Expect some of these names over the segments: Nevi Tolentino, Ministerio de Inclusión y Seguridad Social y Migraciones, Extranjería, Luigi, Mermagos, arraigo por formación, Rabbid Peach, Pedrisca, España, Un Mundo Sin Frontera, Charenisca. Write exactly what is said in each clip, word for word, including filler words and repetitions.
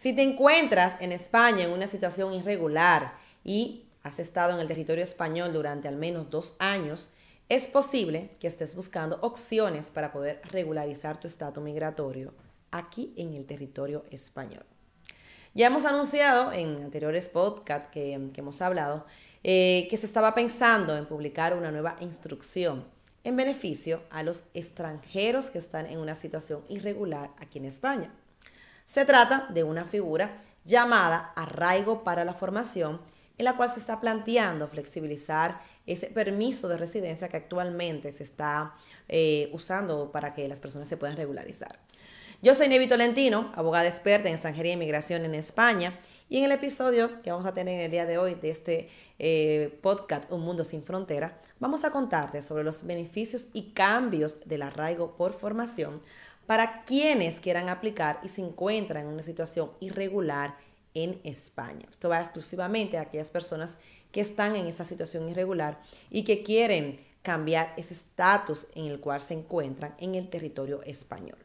Si te encuentras en España en una situación irregular y has estado en el territorio español durante al menos dos años, es posible que estés buscando opciones para poder regularizar tu estatus migratorio aquí en el territorio español. Ya hemos anunciado en anteriores podcasts que, que hemos hablado eh, que se estaba pensando en publicar una nueva instrucción en beneficio a los extranjeros que están en una situación irregular aquí en España. Se trata de una figura llamada arraigo para la formación, en la cual se está planteando flexibilizar ese permiso de residencia que actualmente se está eh, usando para que las personas se puedan regularizar. Yo soy Nevi Tolentino, abogada experta en extranjería y migración en España, y en el episodio que vamos a tener en el día de hoy de este eh, podcast Un Mundo Sin Frontera, vamos a contarte sobre los beneficios y cambios del arraigo por formación para quienes quieran aplicar y se encuentran en una situación irregular en España. Esto va exclusivamente a aquellas personas que están en esa situación irregular y que quieren cambiar ese estatus en el cual se encuentran en el territorio español.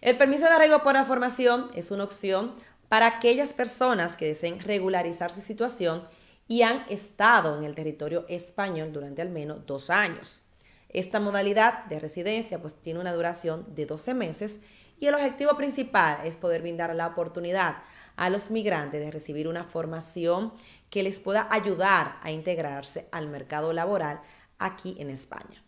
El permiso de arraigo por la formación es una opción para aquellas personas que deseen regularizar su situación y han estado en el territorio español durante al menos dos años. Esta modalidad de residencia pues tiene una duración de doce meses y el objetivo principal es poder brindar la oportunidad a los migrantes de recibir una formación que les pueda ayudar a integrarse al mercado laboral aquí en España.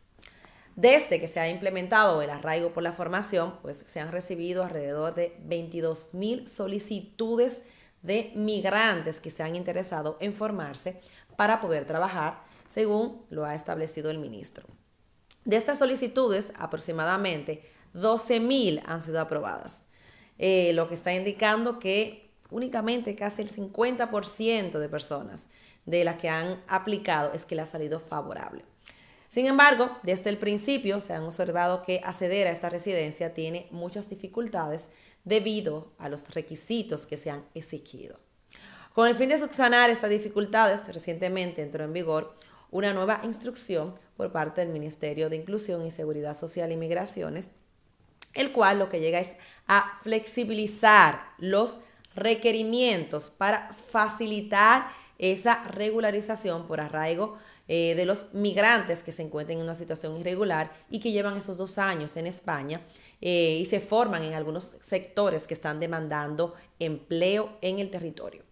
Desde que se ha implementado el arraigo por la formación, pues se han recibido alrededor de veintidós mil solicitudes de migrantes que se han interesado en formarse para poder trabajar, según lo ha establecido el ministro. De estas solicitudes, aproximadamente doce mil han sido aprobadas, eh, lo que está indicando que únicamente casi el cincuenta por ciento de personas de las que han aplicado es que le ha salido favorable. Sin embargo, desde el principio se han observado que acceder a esta residencia tiene muchas dificultades debido a los requisitos que se han exigido. Con el fin de subsanar estas dificultades, recientemente entró en vigor una nueva instrucción por parte del Ministerio de Inclusión y Seguridad Social y Migraciones, el cual lo que llega es a flexibilizar los requerimientos para facilitar esa regularización por arraigo eh, de los migrantes que se encuentren en una situación irregular y que llevan esos dos años en España eh, y se forman en algunos sectores que están demandando empleo en el territorio.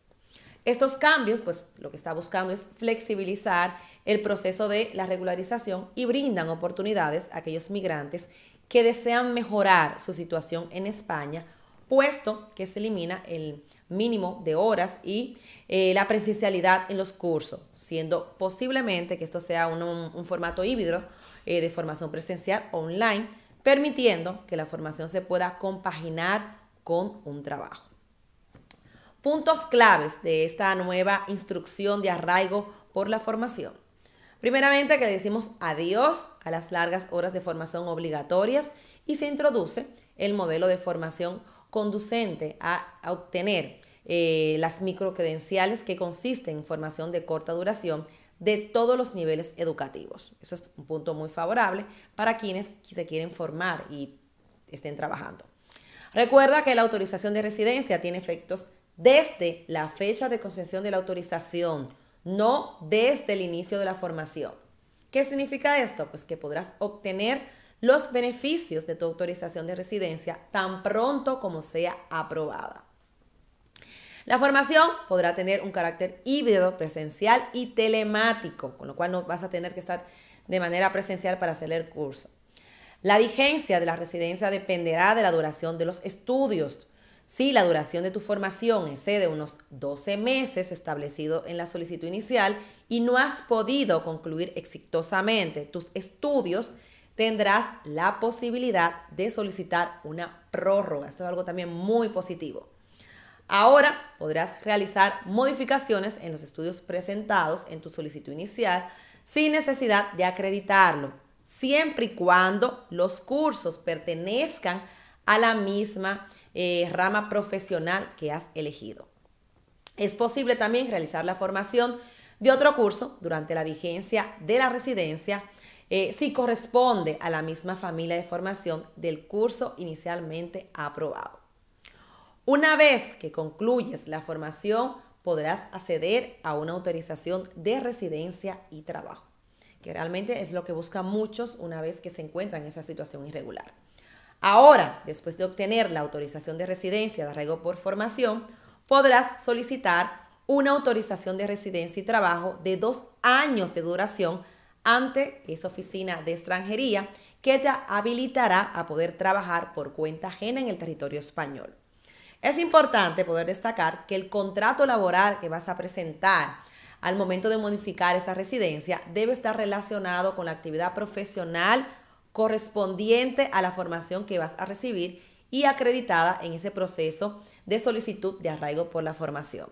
Estos cambios, pues lo que está buscando es flexibilizar el proceso de la regularización y brindan oportunidades a aquellos migrantes que desean mejorar su situación en España, puesto que se elimina el mínimo de horas y eh, la presencialidad en los cursos, siendo posiblemente que esto sea un, un formato híbrido eh, de formación presencial online, permitiendo que la formación se pueda compaginar con un trabajo. Puntos claves de esta nueva instrucción de arraigo por la formación. Primeramente, que le decimos adiós a las largas horas de formación obligatorias y se introduce el modelo de formación conducente a, a obtener eh, las microcredenciales que consisten en formación de corta duración de todos los niveles educativos. Eso es un punto muy favorable para quienes se quieren formar y estén trabajando. Recuerda que la autorización de residencia tiene efectos desde la fecha de concesión de la autorización, no desde el inicio de la formación. ¿Qué significa esto? Pues que podrás obtener los beneficios de tu autorización de residencia tan pronto como sea aprobada. La formación podrá tener un carácter híbrido, presencial y telemático, con lo cual no vas a tener que estar de manera presencial para hacer el curso. La vigencia de la residencia dependerá de la duración de los estudios. Si la duración de tu formación excede unos doce meses establecido en la solicitud inicial y no has podido concluir exitosamente tus estudios, tendrás la posibilidad de solicitar una prórroga. Esto es algo también muy positivo. Ahora podrás realizar modificaciones en los estudios presentados en tu solicitud inicial sin necesidad de acreditarlo, siempre y cuando los cursos pertenezcan a la misma Eh, rama profesional que has elegido. Es posible también realizar la formación de otro curso durante la vigencia de la residencia eh, si corresponde a la misma familia de formación del curso inicialmente aprobado. Una vez que concluyes la formación, podrás acceder a una autorización de residencia y trabajo, que realmente es lo que buscan muchos una vez que se encuentran en esa situación irregular. Ahora, después de obtener la autorización de residencia de arraigo por formación, podrás solicitar una autorización de residencia y trabajo de dos años de duración ante esa oficina de extranjería que te habilitará a poder trabajar por cuenta ajena en el territorio español. Es importante poder destacar que el contrato laboral que vas a presentar al momento de modificar esa residencia debe estar relacionado con la actividad profesional correspondiente a la formación que vas a recibir y acreditada en ese proceso de solicitud de arraigo por la formación.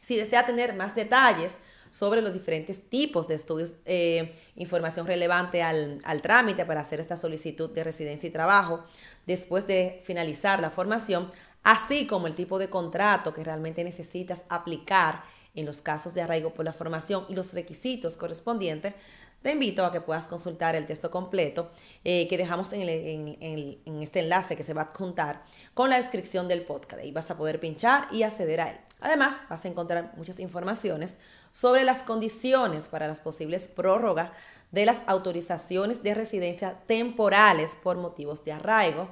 Si desea tener más detalles sobre los diferentes tipos de estudios, eh, información relevante al, al trámite para hacer esta solicitud de residencia y trabajo después de finalizar la formación, así como el tipo de contrato que realmente necesitas aplicar en los casos de arraigo por la formación y los requisitos correspondientes, te invito a que puedas consultar el texto completo eh, que dejamos en, el, en, en, en este enlace que se va a adjuntar con la descripción del podcast. Ahí vas a poder pinchar y acceder a él. Además, vas a encontrar muchas informaciones sobre las condiciones para las posibles prórrogas de las autorizaciones de residencia temporales por motivos de arraigo,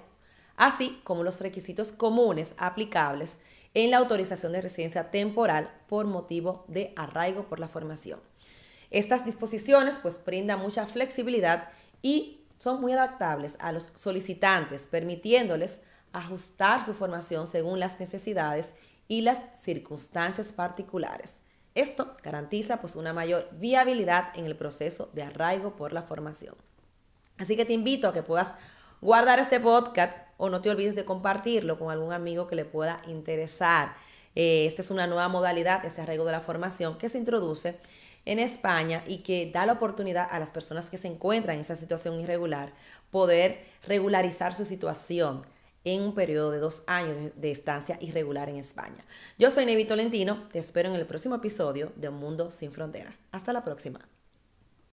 así como los requisitos comunes aplicables en la autorización de residencia temporal por motivo de arraigo por la formación. Estas disposiciones pues brindan mucha flexibilidad y son muy adaptables a los solicitantes, permitiéndoles ajustar su formación según las necesidades y las circunstancias particulares. Esto garantiza pues una mayor viabilidad en el proceso de arraigo por la formación. Así que te invito a que puedas guardar este podcast o no te olvides de compartirlo con algún amigo que le pueda interesar. Eh, esta es una nueva modalidad, este arraigo de la formación que se introduce en España y que da la oportunidad a las personas que se encuentran en esa situación irregular poder regularizar su situación en un periodo de dos años de, de estancia irregular en España. Yo soy Nevi Tolentino, te espero en el próximo episodio de Un Mundo Sin Frontera. Hasta la próxima.